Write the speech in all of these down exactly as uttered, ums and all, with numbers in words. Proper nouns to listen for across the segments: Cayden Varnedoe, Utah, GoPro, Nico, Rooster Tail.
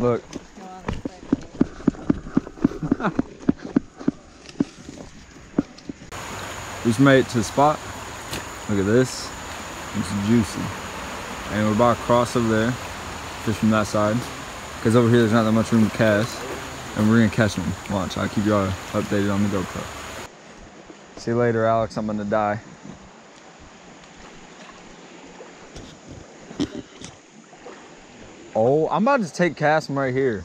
Look. Just made it to the spot. Look at this. It's juicy. And we're about to cross over there. Fish from that side. Because over here there's not that much room to cast. And we're going to catch them. Watch. I'll keep y'all updated on the GoPro. See you later, Alex. I'm going to die. Oh, I'm about to take cast them right here.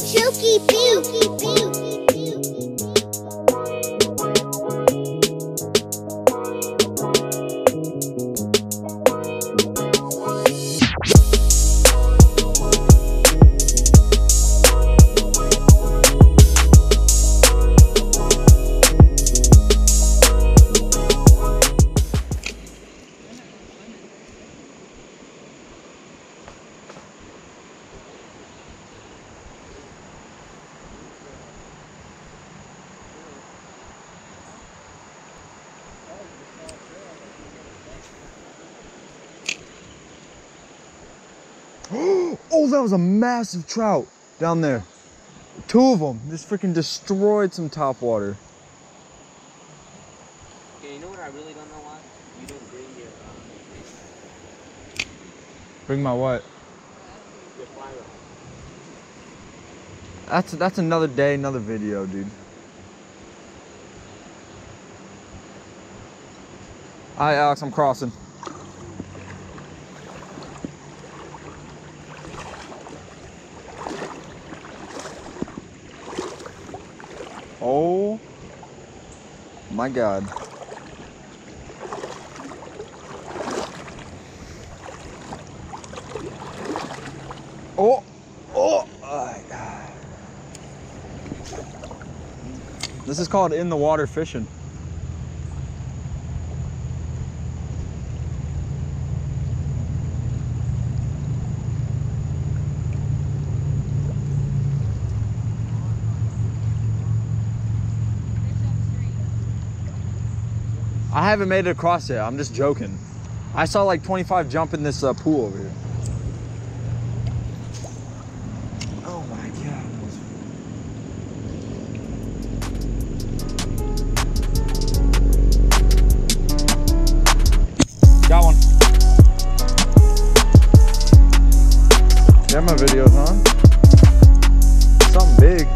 Chooky Pookie. Oh, that was a massive trout down there. Two of them just freaking destroyed some top water. Okay, you know what I really don't know why? You didn't bring your um... Bring my what? Your fly rod. That's that's another day, another video, dude. Alright, Alex, I'm crossing. Oh my God. Oh, oh. Uh, this is called in the water fishing. I haven't made it across yet. I'm just joking. I saw like twenty-five jump in this uh, pool over here. Oh my God. Got one. Yeah, my video's on. Something big.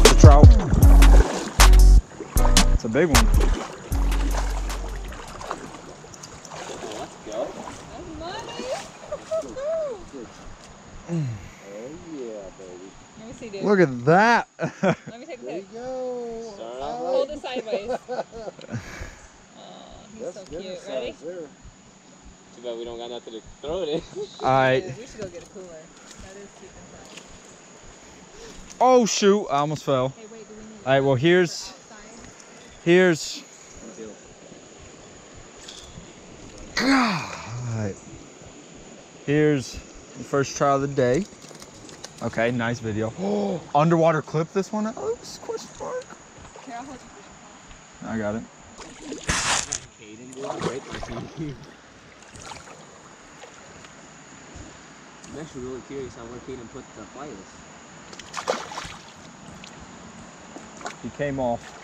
It's a trout. It's a big one. Let's go. That's money. Oh yeah, baby. Let me see, dude. Look at that. Let me take a pic. There you go. Oh. Hold it sideways. Oh, he's that's so cute. Ready? Too bad we don't got nothing to throw it in. All right. We should go get a cooler. That is cute inside. Oh shoot! I almost fell. Hey, wait, do we need all right. Well, here's. Here's God. Here's the first try of the day. Okay, nice video. Oh, underwater clip this one. Oh, this question mark. I got it. I'm actually really curious how where Caden put the flyers. He came off.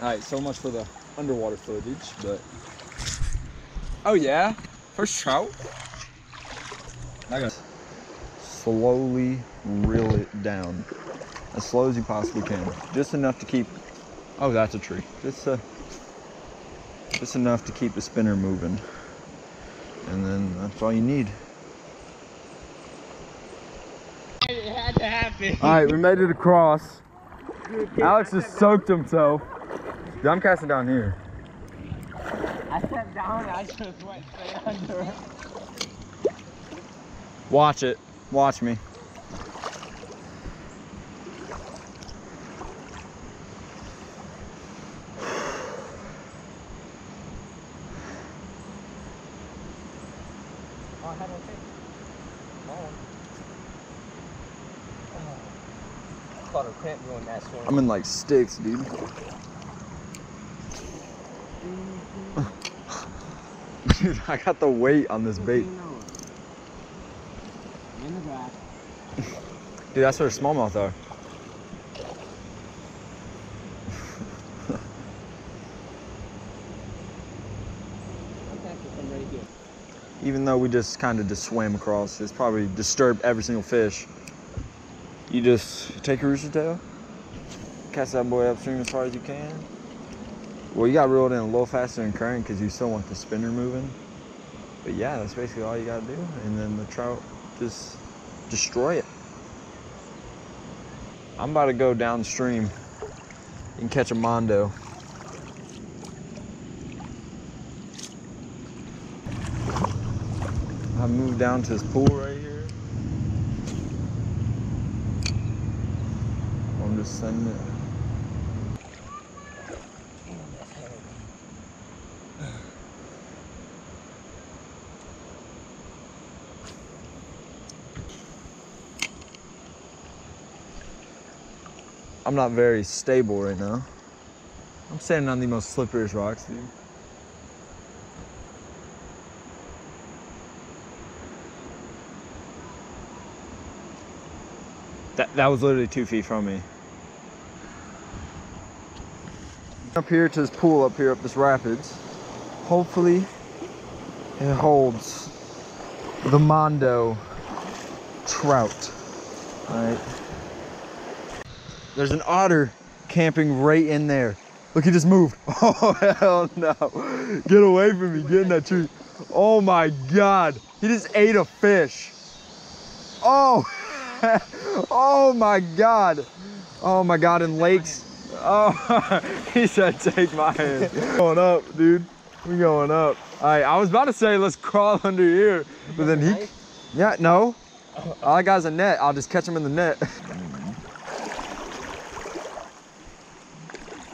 Alright, so much for the underwater footage, but... Oh yeah, first trout. I got to slowly reel it down. As slow as you possibly can. Just enough to keep... Oh, that's a tree. Just, uh, just enough to keep the spinner moving. And then that's all you need. It had to happen. Alright, we made it across. Alex just soaked himself. Dude, I'm casting down here. I stepped down and I just went straight under it. Watch it. Watch me. Oh, how do I take it? Oh. Oh. I caught a cramp doing that swim. I'm in like sticks, dude. Mm-hmm. Dude, I got the weight on this bait. In the back. Dude, that's where the smallmouth are. Even though we just kind of just swam across, it's probably disturbed every single fish. You just take your rooster tail, cast that boy upstream as far as you can. Well, you got reeled in a little faster than current because you still want the spinner moving. But yeah, that's basically all you got to do. And then the trout just destroy it. I'm about to go downstream and catch a mondo. I moved down to this pool right here. I'm just sending it. I'm not very stable right now. I'm standing on the most slipperiest rocks, dude. That, that was literally two feet from me. Up here to this pool up here, up this rapids. Hopefully it holds the mondo trout. All right. There's an otter camping right in there. Look, he just moved. Oh, hell no. Get away from me, get in that tree. Oh my God, he just ate a fish. Oh. Oh my God. Oh my God, in lakes. Oh, he said, take my hand. We're going up, dude. We're going up. All right, I was about to say, let's crawl under here, but then he, yeah, no. All I got is a net. I'll just catch him in the net.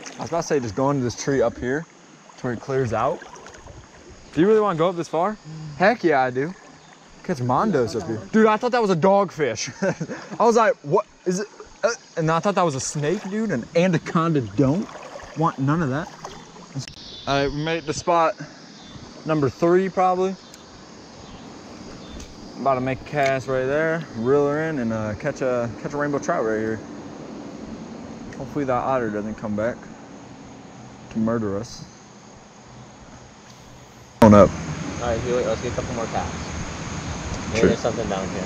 I was about to say, just go into this tree up here until it clears out. Do you really want to go up this far? Heck yeah, I do. Catch mondos up here. Dude, I thought that was a dogfish. I was like, what is it? Uh, and I thought that was a snake, dude. An anaconda don't want none of that. All right, we made it to spot number three, probably. I'm about to make a cast right there, reel her in, and uh, catch a catch a rainbow trout right here. Hopefully that otter doesn't come back to murder us. Come on up. All right, let's get a couple more casts. Maybe there's something down here.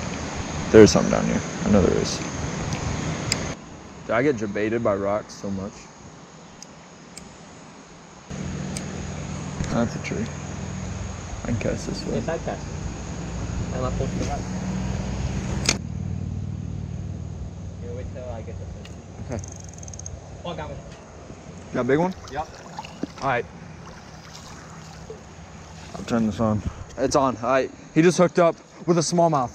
There's something down here. I know there is. Dude, I get jebaited by rocks so much. That's a tree. I can cast this way. Side cast. And I'll push the right. Here, wait till I get this in. Okay. Oh, I got one. Got a big one? Yep. All right. I'll turn this on. It's on. All right. He just hooked up with a smallmouth.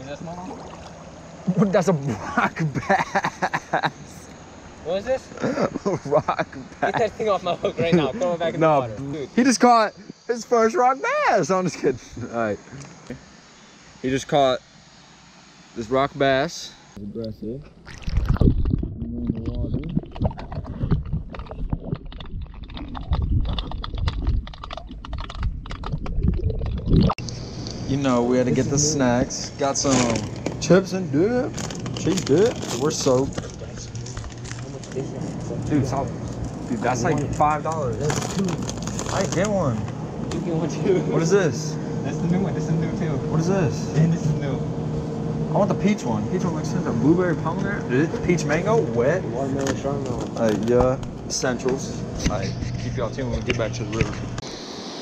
Is that a smallmouth? That's a rock bass. What is this? Rock bass. Get that thing off my hook right now. Throw it back in no, the water. Dude. He just caught his first rock bass. I'm just kidding. All right. He just caught this rock bass. Aggressive. You know, we had to get the snacks. Got some um, chips and dip, cheap dip. We're soaked. Dude, so, dude that's like five dollars. That's two. I didn't get one. You get one too. What is this? That's the new one. This is new too. What is this? And this is new. I want the peach one. Peach one looks like a blueberry pomegranate. Peach mango, wet. Watermelon, charmel. Like, yeah, essentials. All right, keep y'all tuned when we get back to the river.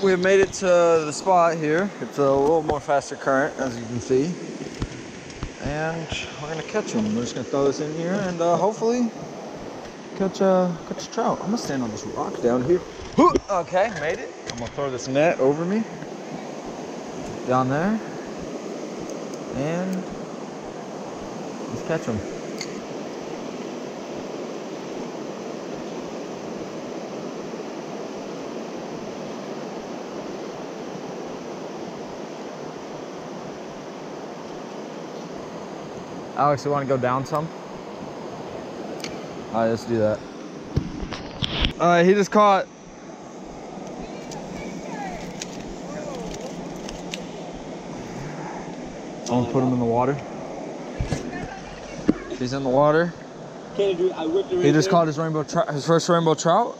We have made it to the spot here. It's a little more faster current, as you can see. And we're gonna catch them. We're just gonna throw this in here and uh, hopefully catch a, catch a trout. I'm gonna stand on this rock down here. Okay, made it. I'm gonna throw this net over me. Down there. And let's catch them. Alex, you want to go down some? All right, let's do that. All right, he just caught Don't put him in the water. He's in the water. Can't do it. I whipped it right he just there. Caught his rainbow trout, his first rainbow trout.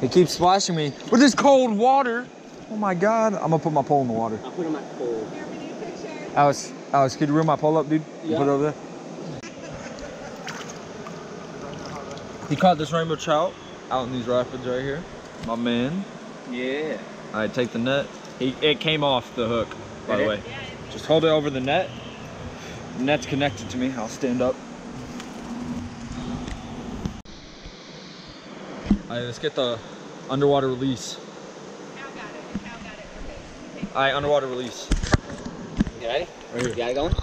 He keeps splashing me with this cold water. Oh my God! I'm gonna put my pole in the water. I'll put on my pole. Alex, Alex, could you reel my pole up, dude? Yeah. Put it over there. He caught this rainbow trout out in these rapids right here. My man. Yeah. All right, take the net. He, it came off the hook, by the way. Just hold it over the net. The net's connected to me. I'll stand up. All right, let's get the underwater release. Cal got it. Cal got it. Okay. All right, underwater release. You ready? Right here. You got it going?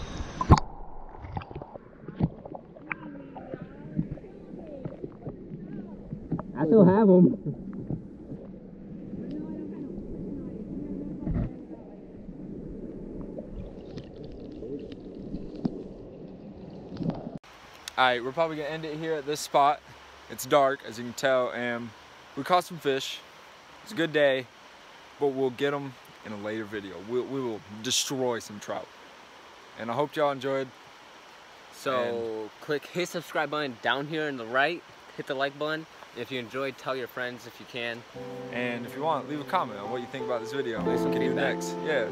I still have them. Alright, we're probably going to end it here at this spot. It's dark, as you can tell, and we caught some fish. It's a good day, but we'll get them in a later video. We'll, we will destroy some trout. And I hope y'all enjoyed. So, and click hit subscribe button down here in the right. Hit the like button. If you enjoyed, tell your friends if you can. And if you want, leave a comment on what you think about this video. What we can do next. Yeah.